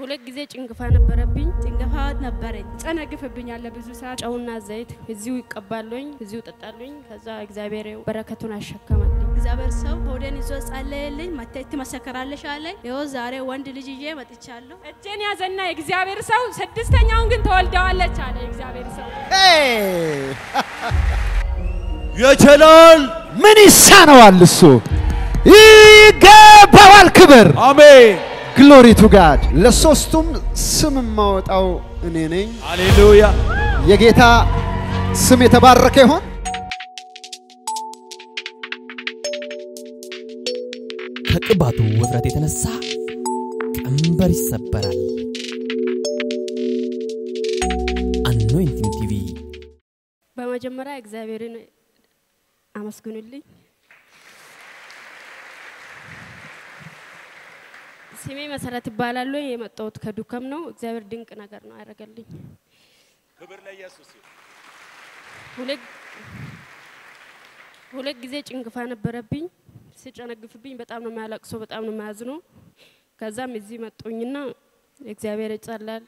هولك جزء إنقفانا بربين إنقفاد نبرد أنا قف بيني بزو ساعة أو نازيت زيو يقبلون زيو تطلعون كذا إجزابيره بركتنا الشكمة إجزابير سو هودين زوج عليه ما تأتي مسكر عليه شالله يو زاره واند لجيجي ما تشالله الجني أزننا إجزابير سو سدستني يومين طول دالله شالله إجزابير سو يا جلال من السنة والسو يجابوا الكبر آمين Glory to God. لسوستم سم الموت أو نيني. Hallelujah. يجيتا سم يتبارك هون. كتباتو وزرتي تنسى. أمبر السبرال. Anointing TV. بما جمرة إكزابيرين أمسكون اللي. سمي مسألة بالله يوم التوت كدوكم نو إجبار دينك نعكرنا أركلي. خبر لا يسوسي. هولك جزء إنقفانا بربين سجانا قفبين بتأمن مالك سو بتأمن مازنو كذا مزيمة تونينا إجبار يتسلل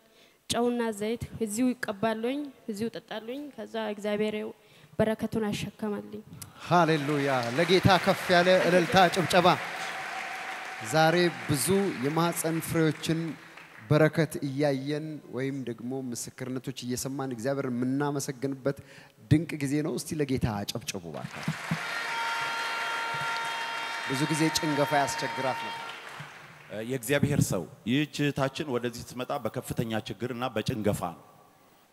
جاونا زيت مزيو يقبلون مزيو تطلعون كذا إجباره بركتنا الشكمة لي. هاللويا لقيتها كفي على التاج أم شباب. زاري بزو يماس أنفرجن بركة إياين ويم دقمو مسكرنا توجي يسمان إجزابر منا مسكن بات دينك جزينا أستي لقيتها عجب شبو بارك بزو جزية إنجفاس شجراتنا يجزابي هرسو يج تاجن ودزي سمتع بكفتن يا شجرنا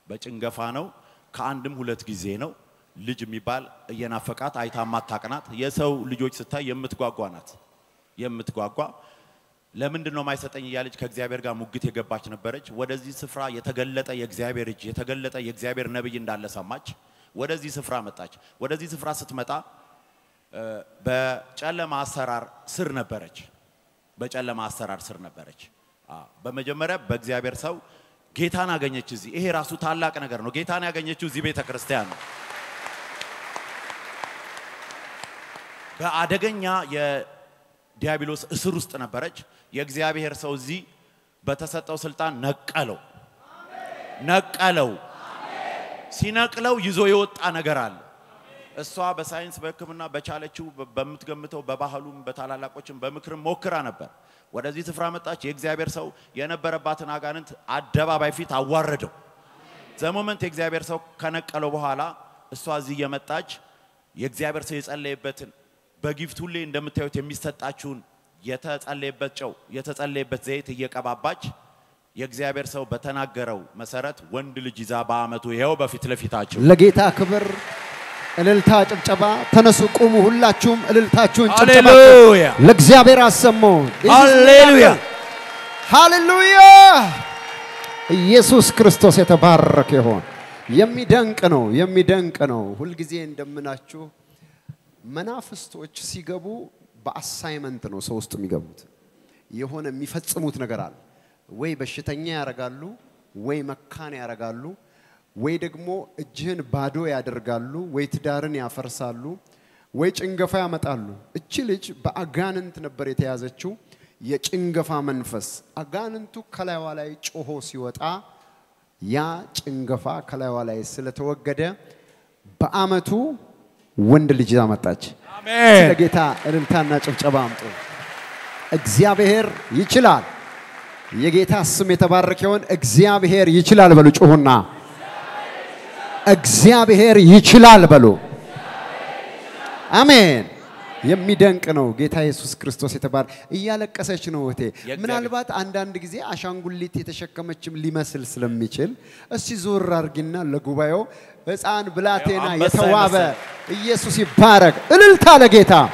بج إنجفانو كأندم هلت جزينا لج مبال ينافقات عيتها ما تاكنات يسو لجوج ستا يمت قاقوانات يمت قاقوا لمن دنو ما يستطيع يالج كجزائر كا مقتي جباشنا برج ودزي سفرة يتقلّت أي جزائر رج يتقلّت أي جزائر نبي يندال لسامج ودزي سفرة متاج ودزي سفرة ستمتا بجعل مع سرار سرنا برج بجعل مع سرار سرنا برج بمجمرة بجزائر سو جيتانا غني تجزي إيه راسو ثاللا كنا كرنو جيتانا غني تجزي بيتا كرستيان بعدكنيا ديابلوس أسرستنا برج يجزيابي هرسوزي بتسات أو سلطان نقلو سينقلو يزويوت أنا جرال الصعب ساينس بكمنا بشالة شو بمتجمتو بباهلوم بتعلق وشم بمكرم مكرنا بر ورزي سفرامت أش يجزيابي هرسو ينبر باتنا كانت عدبا بيفيت عوردو زمومن تجزيابي هرسو كنقلو بحالا الصعزي يمتاج يجزيابي هرسيس اللي بتن بجيب تولي عندما تأتي ميستات أشون يتأتى اللي بتشو زيت يكابابج يجزابير سو بتنا جرو مسارات وندل جزابا متويهو بفتلة في تاجو لقيت أكبر الالتاج أبجبا تنسق أمه الله توم الالتاجون هاللويا لجزابير أسمون هاللويا هاللويا يسوع كريستوس يتبارك هون يمي دنكنو هول جزين دمنا شو منافستو اچ سیگابو با اسایمنت نو سوست میگابود یه هونه میفتسموت نگرال وی باشتنی ارگالو وی مکانی ارگالو وی دگمو اجین بادوی ادرگالو وی تدارنی آفرسالو وی چنگفای متالو اچیلچ با اگاننت نبری تیازشو یه چنگفا منفس اگاننتو خلای ولای چهوسیوت آ یا چنگفا خلای ولای سلتو گده با آمتو وندلی جامتاج. آمین. سرگیتا ارمتان ناچم چبام تو. اجزیابهر یچلال. یگیتا سمیت بارکیون اجزیابهر یچلال بلو چون نا. اجزیابهر یچلال بلو. آمین. یم میدن کنو گیتا یسوع کریستوسی تبار. ایالک کسش نوته. من البات آندان دیگه آشانگولی تی تشکمه چم لیما سلسله میچل. اسی زور رارگینا لگوایو. بس آن بلاتینا یتوابه یسوعی بارک الالتا لگیتا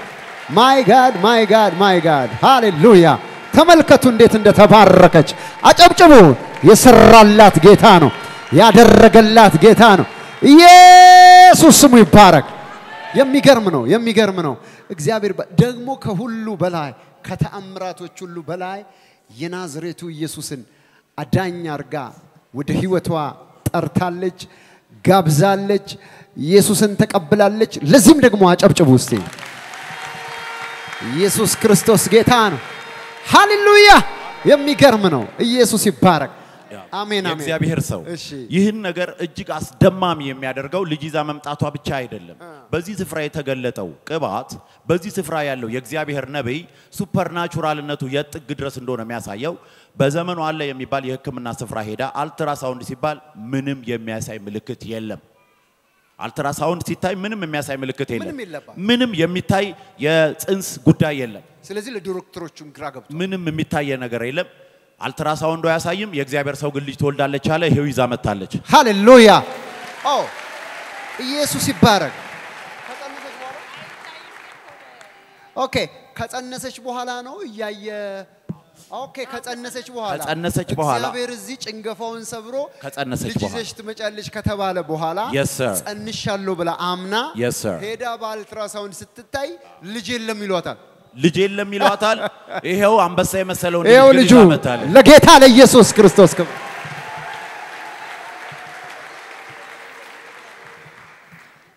my God Hallelujah تملکتون دیتند تبارکش عجب جمود یسرالات گیتانو یادرگلات گیتانو یسوع می بارک یمی گرمنو اجزایی دگمو که هلو بلای کت امراتو چلو بلای ینازریتو یسوعن ادانیارگا ودهیوتوا ارتالج قابزالج يسوس انتك قبلالج لازم دقموهاج أبجبوستي يسوس كريستوس جيتانو هاللويا يمي كرمنو يسوع يبارك آمين آمين يا بيرسو يهنا كر أجيك أس دمامي يمي أدركوا لجيزا ممتعتو أبتشاي دلهم بزيز فراي تقلتاو كبعض بزيز فراي اللو يجزيا بير نبي سوبر ناتشورال نتو يت قدرسن دونا مياسايو بزمنو الله يمي بال يهكم الناس فراي دا ألترا ساوند سيبال منم يمي أساي ملكت يلهم ألترا ساوند سيتاي منم يمي أساي ملكت يلهم منم يمي تاي يتنس قدا يلهم سلزيل دكتوروشون كراغب منم يمي تاي ينقر يلهم ألترا ساوند ويا سايم يجزيبر سوق اللي تقول دالله شاله هو يزامة دالله. هاللويا. أو. يسوع يبارك. أوكي. خلاص الناس يشبهوا لنا ويا. أوكي خلاص الناس يشبهوا لنا. خلاص الناس يشبهوا لنا. يجزيبر زيج إنجفون سبرو. خلاص الناس يشبهوا لنا. ليش تمشي ليش كتبوا له بوهلا. Yes sir. النشال له بلا آمنا. Yes sir. هيدا بالألترا ساوند ستتاي لجيل ميلوتان. لجيل ميلواتال إيه هو عم بس مسألة إيه هو لجوم لقيت على يسوع كريستوس كم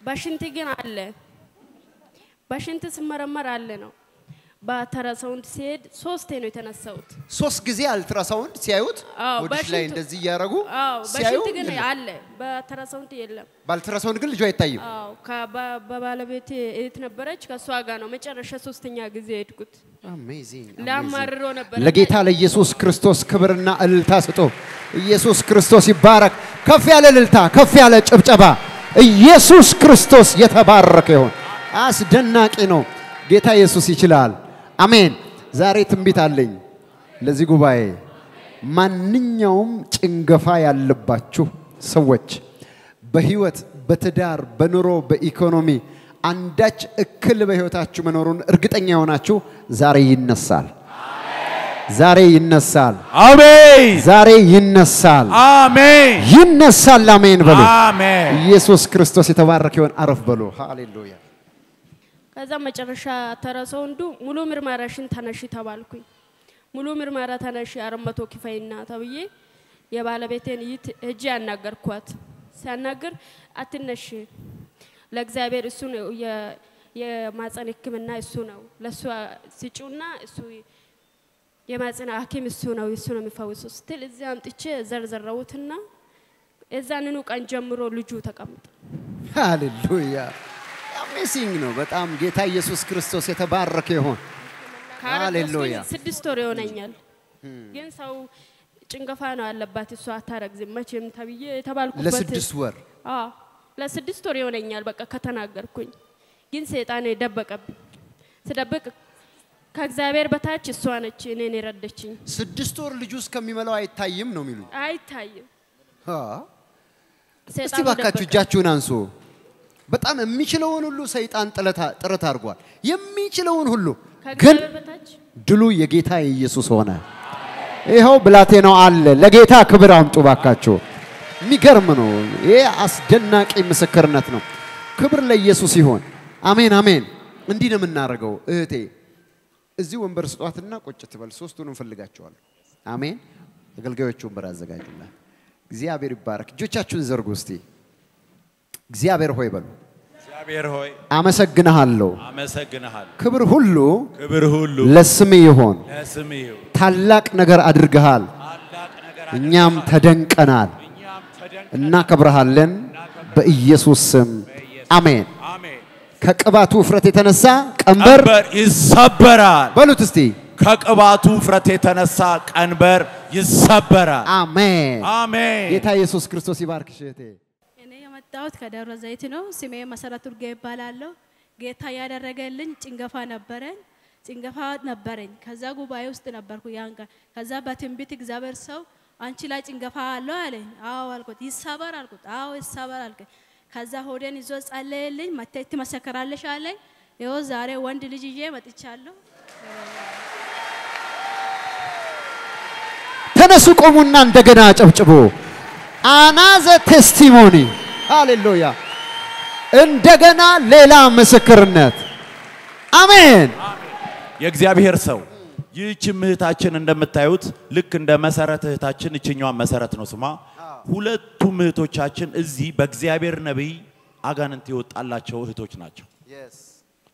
باش أنت جينا على باش أنت سمر مر علىنا بترا ساوند سيد صوص تينو تناسوت صوص جزيء الترا ساوند سياوت باش لين دزيا رجو باش أنت جينا على بترا ساوند يلا بالترا ساوند كل جوي طيب كابا ببالا بيتي إتنبرج كسواجانو متشرشة صوص تنيا جزيء كت amazing لا مرّونا لقيت على يسوع كريستوس كبرنا التاسطو يسوع كريستوس يبارك كفي على التا كفي على جبجبا يسوع كريستوس يتبارك هون أصدقناك إنه قيت على يسوع يشلال آمين. زاري تنبيت عليه لزيجو باي من يوم تنقفاي اللباتشو سوتش بهيوت بتدار بنورو بإقتصادي عندك كل بهيوت أشوف منورون رقت أني هون أشوف زاري النصال زاري النصال آمين زاري النصال آمين النصال آمين بلو آمين يسوع كريستوس يتبارك يون أعرف بلو هاليلويا كذا ما جرّشة ترى صندوق ملومير ماراشين ثاناشي ثوالكوي ملومير مارا ثاناشي أرمبتو كفاينا ثويه يا بالبيتين يت هجان نجار قوات سانجار أتناشي لجزائر السنة يا ما تاني كمنا السنة لسوا سجونا سوي يا ما تاني أحكم السنة والسنة مفوسو ستيل إذا متجه زرزر روتنا إذا ننوك أنجمرو لجوتك أمد هاليلويا amazing no but am geta Jesus Christos yetabarake hon hallelujah sidistory yonanyal gen saw ጭንገፋ ነው ያለባት እሷ አታረግዝም መቼም ተብዬ ተባልኩበት ለስድስት ወር ለስድስት ወር ይሆነኛል በቃ ከተናገርኩኝ ግን ሰይጣን ደበቀብኝ ስደብቅ ከእግዚአብሔር በታች እሷ ነች እኔን ረደችኝ ስድስት ወር ልጅ ውስጥ ከሚመለው አይታይም ነው የሚሉኝ አይታይም እስቲ ባካችሁ እጃችሁን አንሱ በጣም የሚችለውን ሁሉ ሰይጣን ጥረት አድርጓል የሚችለውን ሁሉ ግን ድሉ የጌታ ኢየሱስ ሆነ ይሄው ብላቴናው አለ ለጌታ ክብር አምጡ ባካችሁ የሚገርም ነው ይሄ አስደናቂ ምስክርነት ነው ክብር ለኢየሱስ ይሁን አሜን አሜን እንዲህ ነው የምናደርገው እህቴ እዚህ ወንበር ስጧትና ቁጭ ትበል ሶስቱንም ፈልጋቸዋል አሜን አገልጋዮቹ ወንበር አዘጋጁና እግዚአብሔር ይባርክ እጆቻችሁን ዘርጉ እስቲ እግዚአብሔር ሆይ በሉ እግዚአብሔር ሆይ አመሰግናለሁ አመሰግናለሁ ክብር ሁሉ ለስም ይሁን ታላቅ ነገር አድርገሃል እኛም ተደንቀናል እናከብርሃለን በኢየሱስ ስም አሜን ከቅባቱ ፍረት የተነሳ ቀንበር ይሰበራል በሉት እስቲ ከቅባቱ ፍረት የተነሳ ቀንበር ይሰበራል አሜን አሜን ጌታ ኢየሱስ ክርስቶስ ይባርክሽ እህቴ ዳውት ከደብረ ዘይት ነው ስሜ መሰረት ርጌ ይባላል ጌታ ያደረገልኝ ጭንገፋ ነበረኝ ከዛ ጉባኤ ውስጥ ነበርኩ ያንጋ ከዛ በትንቢት እግዚአብሔር ሰው አንቺ ላይ ጭንገፋ አለው አለኝ አዎ አልኩት ይሰበር አልኩት አዎ ይሰበር አልኩ ከዛ ሆዴን ይዞ ጸለየልኝ መጥተህ ትመሰከራለሽ አለኝ ይኸው ዛሬ ወንድ ልጅ ይዤ መጥቻለሁ ተነሱ ቆሙና እንደገና ጨብጭቡ አናዘ ቴስቲሞኒ هاليلويا اندغنا ليلا مسكرنت امين يا እግዚአብሔር ሰው ይህች ምህታችን እንደምታዩት ልክ እንደ መሰረት ምህታችን እቺኛዋ መሰረት ነው ስማ ሁለቱ ምህቶቻችን እዚ በእግዚአብሔር ነብይ አጋንንት ይወጣላቸው እህቶች ናቸው yes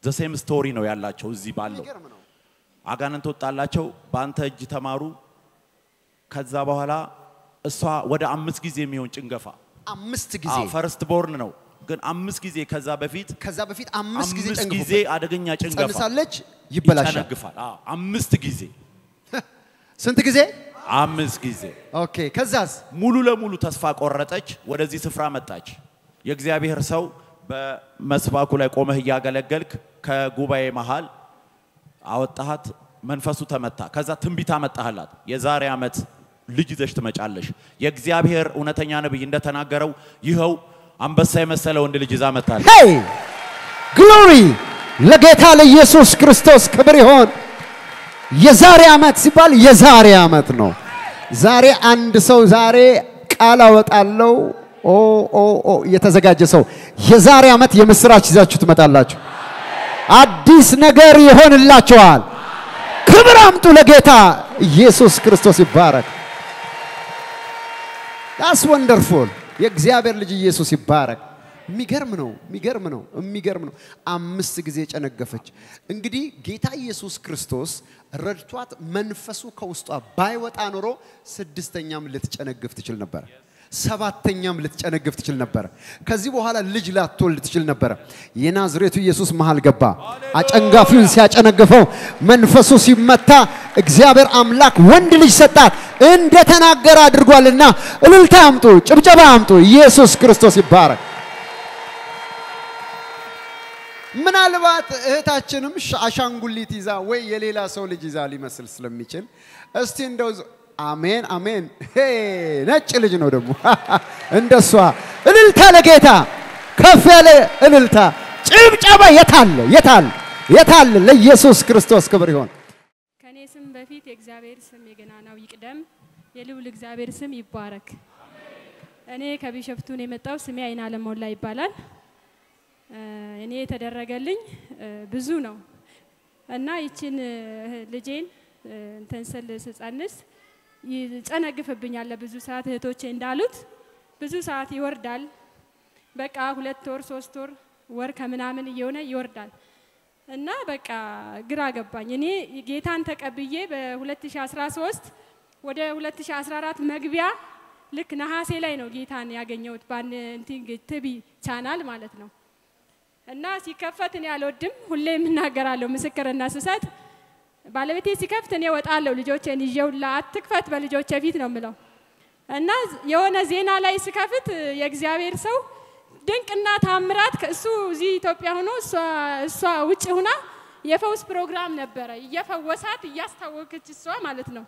the same story ነው ያላቸው እዚ ባለው አጋንንት ይወጣላቸው ባንተ እጅ ተማሩ كذا بهلا الصا وده عمست كذي ميون تنقفا عمست كذي فرست بورن نو كن عمست كذي كذا بفيت عمست كذي تنقفا هذا كنيا تنقفا مثالج يبلاش تنقفا عمست كذي سنت كذي عمست كذي أوكي كذاز مولو لا مولو تصفق أورتاج وده زي سفرة متاج يجزي بهرسو بمسباكو لا يقومه يجعل الجلك كجوباي محل عودتهات منفسو تمتها كذا تنبي تمت أهلات يزار يامت لجدش تمجعلش يجزي بهر ونتنيان بينده تناجرو يهو عم بسيم السلام وند لجزام تال. Hey glory لقيت على يسوع كريستوس كبريهون يزار يامت سبال يزار يامت نو زار عند سو زار كلاوت ألو أو يتزجاج سو يزار يامت يمسرات جزاء تمت الله. አዲስ ነገር ይሆንላችኋል ክብር አምጡ ለጌታ ኢየሱስ ክርስቶስ ይባረክ That's wonderful የእግዚአብሔር ልጅ ኢየሱስ ይባረክ የሚገርም ነው አምስት ጊዜ ጨነገፈች እንግዲህ ጌታ ኢየሱስ ክርስቶስ ረድቷት መንፈሱ ከውስጧ ባይወጣ ኖሮ ስድስተኛም ልትጨነግፍ ትችል ነበር ሰባተኛም ልትጨነግፍ ትችል ነበር ከዚህ በኋላ ልጅ ላትወልድ ትችል ነበር የናዝሬቱ ኢየሱስ መሃል ገባ አጨንጋፊውን ሲያጨነግፈው መንፈሱ ሲመታ እግዚአብሔር አምላክ ወንድ ልጅ ሰጣት እንደ ተናገረ አድርጓልና እልልታ አምጡ ጭብጨባ አምጡ ኢየሱስ ክርስቶስ ይባረክ ምናልባት እህታችንም አሻንጉሊት ይዛ ወይ የሌላ ሰው ልጅ ይዛ ሊመስል ስለሚችል እስቲ እንደው አሜን አሜን ነጭ ልጅ ነው ደግሞ እንደሷ እልልታ ለጌታ ከፍ ያለ እልልታ ጭብጨባ የታለ ለኢየሱስ ክርስቶስ ክብር ይሁን ከኔስም በፊት የእግዚአብሔር ስም የገናናው ይቅደም የልዑል እግዚአብሔር ስም ይባረክ እኔ ከቢሸፍቱን የመጣው ስሜ አይና ለሞላ ይባላል እኔ ተደረገልኝ ብዙ ነው እና ይችን ልጄን እንተንሰል ሰጻንስ ይጨነግፈብኛል ለብዙ ሰዓት እህቶቼ እንዳሉት ብዙ ሰዓት ይወርዳል በቃ 2 ወር 3 ወር ከምናምን እየሆነ ይወርዳል እና በቃ ግራ ገባኝ እኔ ጌታን ተቀብዬ በ2013 ወደ 2014 መግቢያ ልክ ነሐሴ ላይ ነው ጌታን ያገኘሁት በአኖይንቲንግ ቲቪ ቻናል ማለት ነው እና ሲከፈት እኔ አልወድም ሁሌም እናገራለሁ መስከረና ሰሰት ባለቤቴ ሲከፍተኝ ወጣለው ልጆቼን ይዤውላ አትክፈት በልጆቼ ፊት ነው ምለው እና የሆነ ዜና ላይ ሲከፍት የእግዚአብሔር ሰው ድንቅና ታምራት ከሱ እዚህ ኢትዮጵያ ሆኖ እሷ ውጪ ሆና የፈውስ ፕሮግራም ነበረ የፈወሳት ያስተዋወቀች እሷ ማለት ነው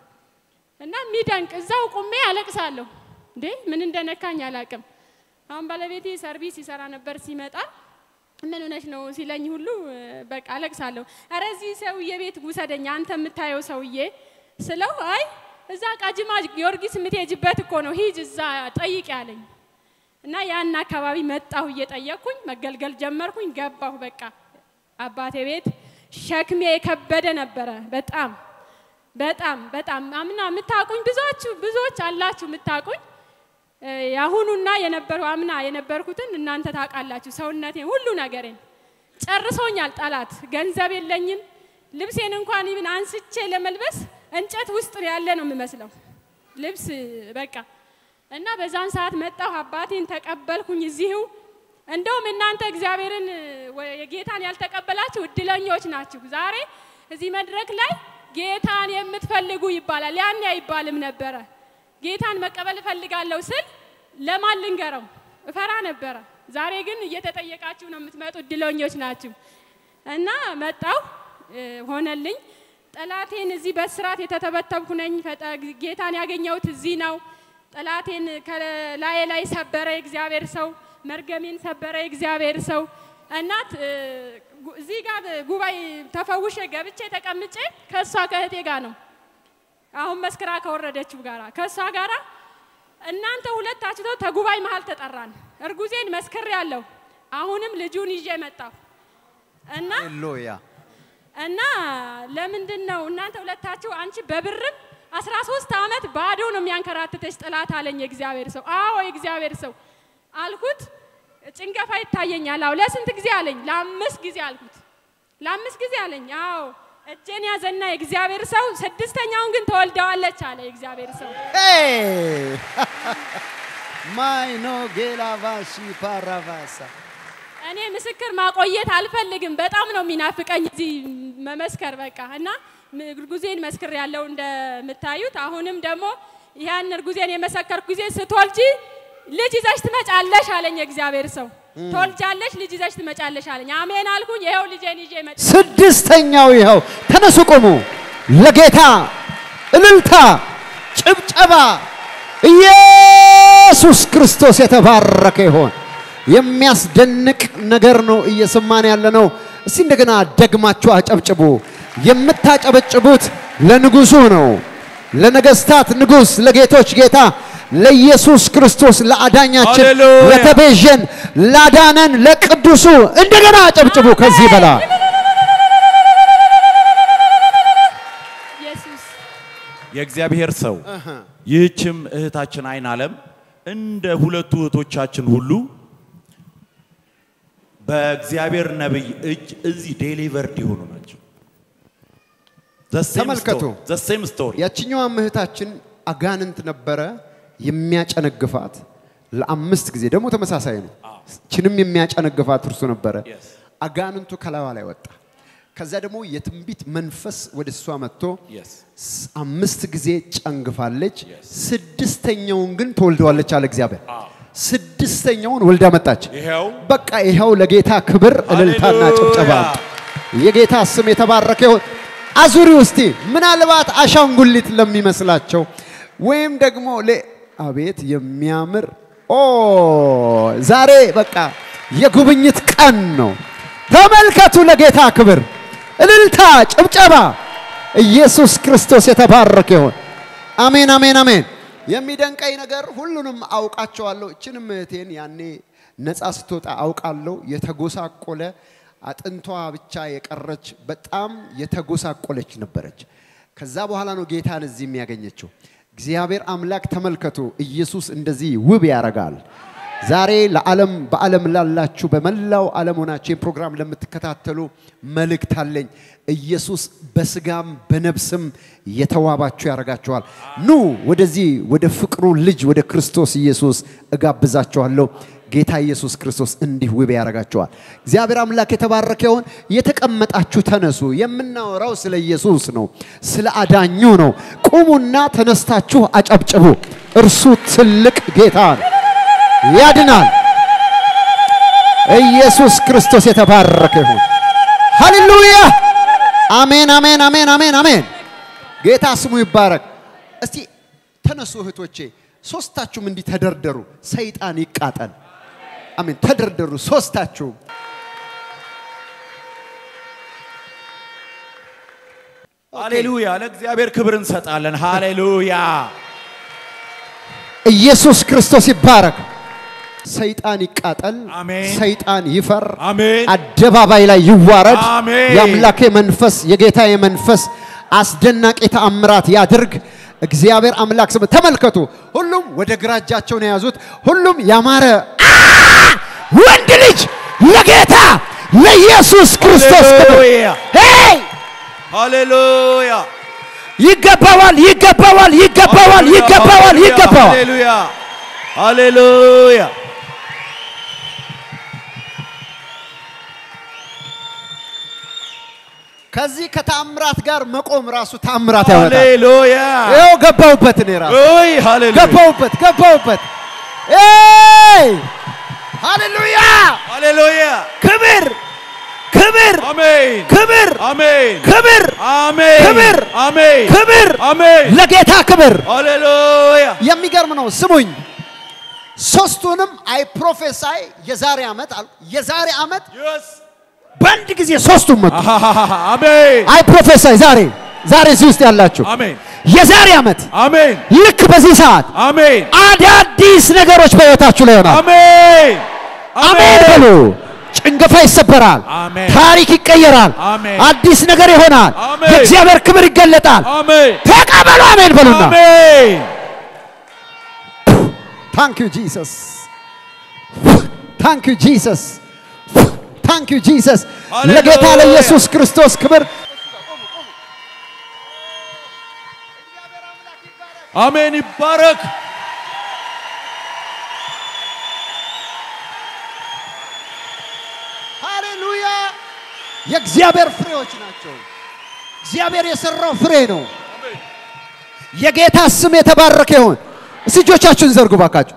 እና ሚዳንቅ እዛው ቆሜ አለቅሳለሁ እንዴ ምን እንደነካኝ አላቅም አሁን ባለቤቴ ሰርቪስ ይሰራ ነበር ሲመጣ ምን ሆነሽ ነው ሲለኝ ሁሉ በቃ አለቅሳለሁ አረ እዚህ ሰውዬ ቤት ጉሰደኛ አንተ ምታየው ሰውዬ ስለው አይ እዛ ቃጂማ ጊዮርጊስ ምትሄጂበት እኮ ነው ሂጅ እዛ ጠይቅ ያለኝ እና ያን አካባቢ መጣሁ እየጠየኩኝ መገልገል ጀመርኩኝ ገባሁ በቃ አባቴ ቤት ሸክሜ የከበደ ነበረ በጣም አምና ምታቁኝ ብዙዎች አላችሁ ምታቁኝ ያሁኑና የነበረው አምና የነበርኩትን እናንተ ታቃላችሁ ሰውነቴ ሁሉ ነገሬን ጨርሶኛል ጣላት ገንዘብ የለኝም ልብሴን እንኳን ይብን አንስቼ ለመልበስ እንጨት ውስጥ ያለ ነው የምመስለው ልብስ በቃ እና በዛን ሰዓት መጣሁ አባቴን ተቀበልኩኝ እዚህው እንደውም እናንተ እግዚአብሔርን የጌታን ያልተቀበላችሁ እድለኞች ናችሁ ዛሬ እዚህ መድረክ ላይ ጌታን የምትፈልጉ ይባላል ያን አይባልም ነበር ጌታን መቀበል ፈልጋለሁ ስል ለማን ልንገረው ፈራ ነበር ዛሬ ግን እየተጠየቃችሁ ነው የምትመጡ ድሎኞች ናችሁ እና መጣው ሆነልኝ ጠላቴን እዚህ በስራት የተተበተብኩ ነኝ ጌታን ያገኘሁት እዚህ ነው ጠላቴን ላይ ሰበረ እግዚአብሔር ሰው መርገሜን ሰበረ እግዚአብሔር ሰው እናት እዚህ ጋር ጉባኤ ተፈውሼ ገብቼ ተቀምጬ ከሷ ከእህቴ ጋር ነው አሁን መስከራ ካወረደችው ጋራ ከሷ ጋራ እናንተ ሁለታችሁ ተጉባይ መሃል ተጠራን እርጉዜን መስከረ ያለው አሁንም ልጁን ይዤ መጣሁ እና ሃሌሉያ እና ለምንድነው እናንተ ሁለታችሁ አንቺ በብርም 13 አመት ባዶ ነው የሚያንከራተተሽ ጥላት አለኝ የእግዚአብሔር ሰው አዎ የእግዚአብሔር ሰው አልኩት ጭንቀፋ ይታየኛል አው ለስንት ጊዜ አለኝ ለ5 ጊዜ አልኩት ለ5 ጊዜ አለኝ አዎ التانية زنا إجزاء سو سدستني عونكن تولد على تشالي إجزاء سو. Hey, my no gelavasi paravasa. أنا مسكر ما قويت على فلقن بيت أمنو منافق أنجزي ما مسكر بكا هنا جوزين مسكر يعلون دا متايوت أهونم دمو يهان جوزين مسكر جوزين ستولجي ليجي زشت ما تعلش على إجزاء سو. تول جالش ليجي زشت ما جالش على نعمين ألكون يهو ليجاني جيمة سدستين يهو يهو تناسقمو لقيتها إلتها شبتها يسوع كريستوس يتبارك هون يمياس جنك نجرنو يسمعني لنو سندقنا دقمة شواه شبتبو يمتها شبتبوت لنجوسونو لنجستات نجوس لقيتوش جيتها ليسوس كريستوس لا أدانيا لتبجن لا دانن لقدوسو إندنا تبتبو كذبلا يسوس يجزاب هيرسو يجيم تاچن عين عالم إند هلا تو تاچن هلو بجزابير نبي إزي ديلي فردي هونو ناتشو the same story يجينو أم تاچن أغانن تنبرة يمياج أنا قفات الأمست كذي ده مو تمساسينه شنو يمياج أنا قفات رسونا برا أجانن تو كلا ولا وقتها كذا ده مو يتمبيت منفس ودسوامته أمست كذي أنقفالج سدستين يومين تولد ولا تشالك زيابه سدستين يوم ولد متاج بقى إيهاو لقيتها كبر للثانات أبتشبات يقيتها سمي تباركه أزوريوستي من الوقت عشان قلت لمي مسلاتشو وين دقمو لي أبيت يميامر أو زاري بكا يقوبين يتكنو تملكتو لقيتها كبر الالتاج أبجابا يسوس كريستوس يتبارك هون آمين آمين آمين يمي دنك أي نقر هلونم أوقاتشو اللو چنمتين يعني نساستوت أوقات اللو يتغوسا قولة أتنتوا بيتشايك الرج بتام يتغوسا قولة نبرج كذابو هلا نقيتها نزيميا جنيتشو زيابير أملاك تملكتو يسوس إندزي وبيارقال زاري لعلم بعلم الله شو بملوا علمنا شيء برنامج لما تكتاتلو ملك تالين يسوس بسقام بنبسم يتوابع شو يرجع شوال نو ودزي ود فكرو لج ود كريستوس يسوس أجاب بزات شوالو جيتا يسوس كريستوس إندي وبيارقال شوال زيابير أملاك تباركون يتكمت أشوت هنسو يمنا وراوس ليسوس نو سلا أدانيونو كومنا تنستاشوه أجاب شبو إرسوت سلك جيتان يادنا يسوع كريستوس يتبارك هون هاليلويا آمين آمين آمين آمين آمين جيتا اسمه يبارك أستي تنسوه توجه سوستاتشو من دي تدردرو سيد آني كاتن آمين تدردرو سوستاتشو هاليلويا لك زيابير كبرن ستالن هاليلويا يسوع كريستوس يبارك سيداني قاتل سيداني يفر الدباباي لا يوارد يملك منفس يجيتا منفس أصدنك إتأمرات يا درج إخزيابير أملاك سب تملكتو هلهم ودقرات جاتشون يازوت هلهم يمارة وندلج يجيتا ليسوس كريستوس هاي هاليلويا يجبوال يجبوال يجبوال يجبوال يجبوال هاليلويا هاليلويا كذي كتأمرات جار مقوم راسو تأمرات يا ولد. هاليلويا. يو جبوبت نيراس. أي هاليلويا. جبوبت جبوبت. أي هاليلويا. هاليلويا. كبر كبر. آمين. كبر. آمين. كبر. آمين. كبر. آمين. كبر. آمين. لقيتها كبر. هاليلويا. يمي جار منو سموي. سوستونم أي بروفيساي يزاري أمد يزاري أمد. يس. بند كذي سوستم مت. آمين. أي بروفيسور زاري زاري زوستي الله شو. آمين. يزاري أمت. آمين. لك بزيسات. آمين. أديا ديس نجاروش بيوتا شلونا. آمين. آمين بلو. إنقفاي سبرال. آمين. تاريخي كيرال. آمين. أديس نجاري هونال. آمين. يجزيابير كبر الجلتال. آمين. تكابلو آمين بلونا. آمين. Thank you Jesus. Thank you Jesus. Thank you Jesus. Legeta le Jesus Christos kber. آمين. يبارك. هاليلويا. يا እግዚአብሔር ፍሬዎች ናቸው. እግዚአብሔር የሰራው ፍሬ ነው. የጌታ ስም የተባረከ ይሁን. እጆቻችሁን ዘርጉ ባካችሁ.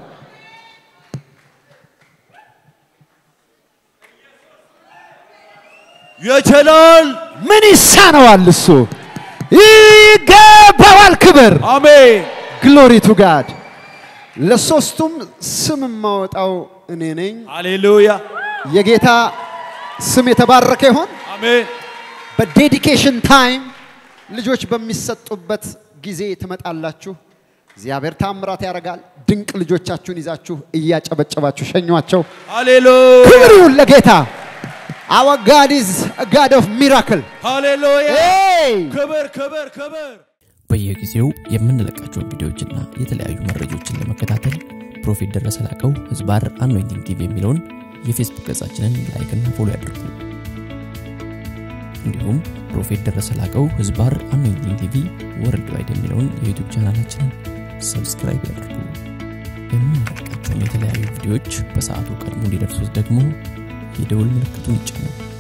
የቸላል ምን ይሳነዋል እሱ ይገባዋል ክብር አሜን glory to god ለሶስቱም ስም ማወጣው እኔ ነኝ ሃሌሉያ የጌታ ስም የተባረከ ይሁን አሜን በዴዲኬሽን ታይም ልጆች በሚሰጡበት ጊዜ ተመጣላችሁ እግዚአብሔር ታምራት ያረጋል ድንቅ ልጆቻችሁን ይዛችሁ እያጨበጨባችሁ ሸኙዋቸው ሃሌሉያ ክብሩ ለጌታ Our God is a God of miracle. Hallelujah. Hey. Kabir, kabir, kabir. በየጊዜው የምንለቃቸው ቪዲዮዎችና የተለያዩ መረጃዎችን ለመከታተል ፕሮፊት ደረሰላቀው ህዝባር Anointing TV የሚለውን የፌስቡክ ገጻችንን ላይክ እና ፎሎ አድርጉ። እንዲሁም ፕሮፊት ደረሰላቀው ህዝባር Anointing TV worldwide የሚለውን የዩቲዩብ ቻናላችንን ሰብስክራይብ አድርጉ። የምንለቃቸው የተለያዩ ቪዲዮዎች በሰዓቱ ቀድሞ እንዲደርሱ ደግሞ የደውል ምልክቱን ይጫኑ